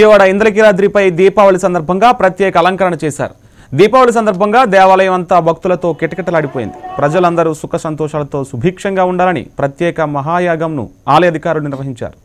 విజయవాడ ఇంద్రకీలాద్రిపై దీపావళి సందర్భంగా ప్రత్యేక అలంకరణ చేశారు. దీపావళి సందర్భంగా దేవాలయం అంతా భక్తులతో కిటకిటలాడిపోయింది. ప్రజలందరూ సుఖ సంతోషాలతో సుభిక్షంగా ఉండాలని ప్రత్యేక మహాయాగంను ఆలయ అధికారులు నిర్వహించారు.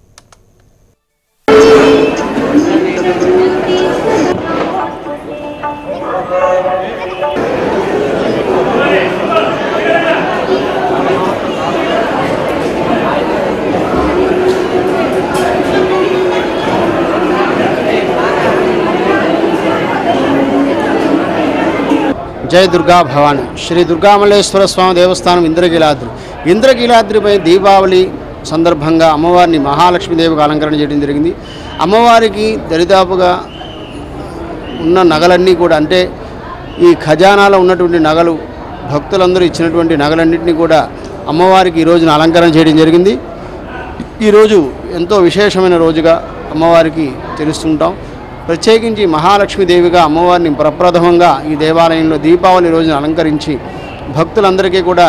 జయ దుర్గా భవాని. శ్రీ దుర్గామల్లేశ్వర స్వామి దేవస్థానం ఇంద్రకీలాద్రిపై దీపావళి సందర్భంగా అమ్మవారిని మహాలక్ష్మీదేవికి అలంకరణ చేయడం జరిగింది. అమ్మవారికి దరిదాపుగా ఉన్న నగలన్నీ కూడా, అంటే ఈ ఖజానాలో ఉన్నటువంటి నగలు, భక్తులందరూ ఇచ్చినటువంటి నగలన్నింటినీ కూడా అమ్మవారికి ఈరోజున అలంకరణ చేయడం జరిగింది. ఈరోజు ఎంతో విశేషమైన రోజుగా అమ్మవారికి తెలుస్తుంటాం. ప్రత్యేకించి మహాలక్ష్మీదేవిగా అమ్మవారిని ప్రప్రథమంగా ఈ దేవాలయంలో దీపావళి రోజున అలంకరించి భక్తులందరికీ కూడా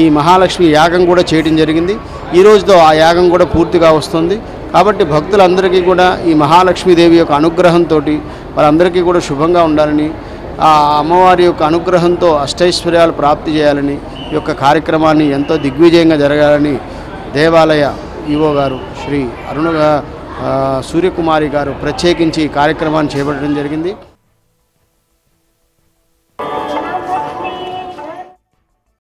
ఈ మహాలక్ష్మి యాగం కూడా చేయడం జరిగింది. ఈ రోజుతో ఆ యాగం కూడా పూర్తిగా వస్తుంది. కాబట్టి భక్తులందరికీ కూడా ఈ మహాలక్ష్మీదేవి యొక్క అనుగ్రహంతో వారందరికీ కూడా శుభంగా ఉండాలని, ఆ అమ్మవారి యొక్క అనుగ్రహంతో అష్టైశ్వర్యాలు ప్రాప్తి చేయాలని, ఈ యొక్క కార్యక్రమాన్ని ఎంతో దిగ్విజయంగా జరగాలని దేవాలయ ఈవో గారు శ్రీ అరుణగా సూర్యకుమారి గారు ప్రత్యేకించి ఈ కార్యక్రమాన్ని చేపట్టడం జరిగింది.